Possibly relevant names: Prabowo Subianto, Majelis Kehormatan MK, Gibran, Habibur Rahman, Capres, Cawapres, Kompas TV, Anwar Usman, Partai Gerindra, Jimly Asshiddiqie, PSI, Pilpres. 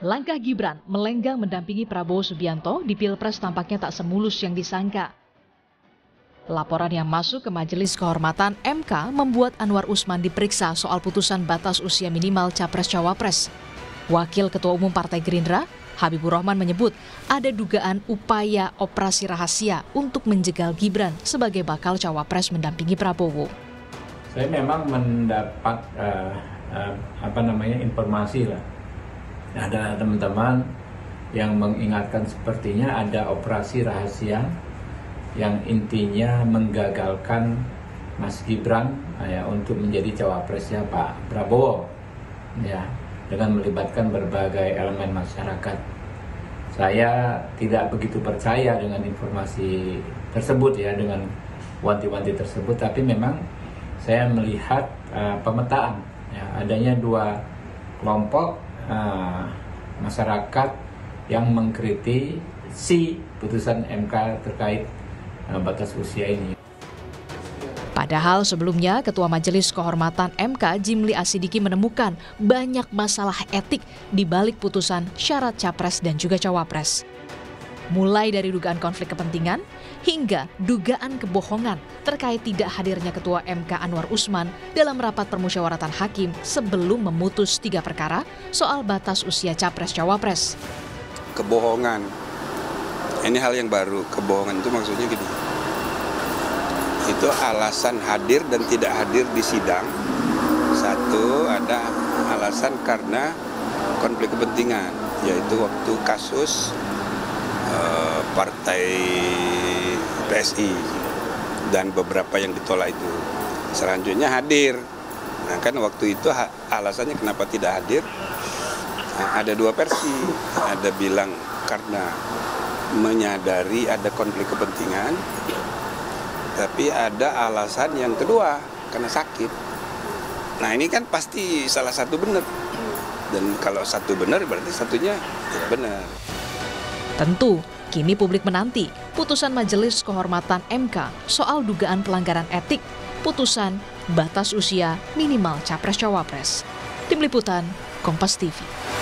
Langkah Gibran melenggang mendampingi Prabowo Subianto di Pilpres tampaknya tak semulus yang disangka. Laporan yang masuk ke Majelis Kehormatan MK membuat Anwar Usman diperiksa soal putusan batas usia minimal Capres-Cawapres. Wakil Ketua Umum Partai Gerindra, Habibur Rahman menyebut ada dugaan upaya operasi rahasia untuk menjegal Gibran sebagai bakal cawapres mendampingi Prabowo. Saya memang mendapat informasi lah. Ada teman-teman yang mengingatkan sepertinya ada operasi rahasia yang intinya menggagalkan Mas Gibran untuk menjadi cawapresnya Pak Prabowo. Ya. Dengan melibatkan berbagai elemen masyarakat. Saya tidak begitu percaya dengan informasi tersebut ya, dengan wanti-wanti tersebut, tapi memang saya melihat pemetaan ya, adanya dua kelompok masyarakat yang mengkritisi putusan MK terkait batas usia ini. Padahal sebelumnya Ketua Majelis Kehormatan MK Jimly Asshiddiqie menemukan banyak masalah etik di balik putusan syarat capres dan juga cawapres. Mulai dari dugaan konflik kepentingan hingga dugaan kebohongan terkait tidak hadirnya Ketua MK Anwar Usman dalam rapat permusyawaratan hakim sebelum memutus 3 perkara soal batas usia capres-cawapres. Kebohongan, ini hal yang baru, kebohongan itu maksudnya gini. Itu alasan hadir dan tidak hadir di sidang. Satu, ada alasan karena konflik kepentingan, yaitu waktu kasus partai PSI dan beberapa yang ditolak itu. Selanjutnya hadir. Nah, kan waktu itu alasannya kenapa tidak hadir? Nah, ada dua versi. Ada bilang karena menyadari ada konflik kepentingan. Tapi ada alasan yang kedua, karena sakit. Nah ini kan pasti salah satu benar. Dan kalau satu benar berarti satunya benar. Tentu, kini publik menanti putusan Majelis Kehormatan MK soal dugaan pelanggaran etik, putusan batas usia minimal Capres-Cawapres. Tim Liputan, Kompas TV.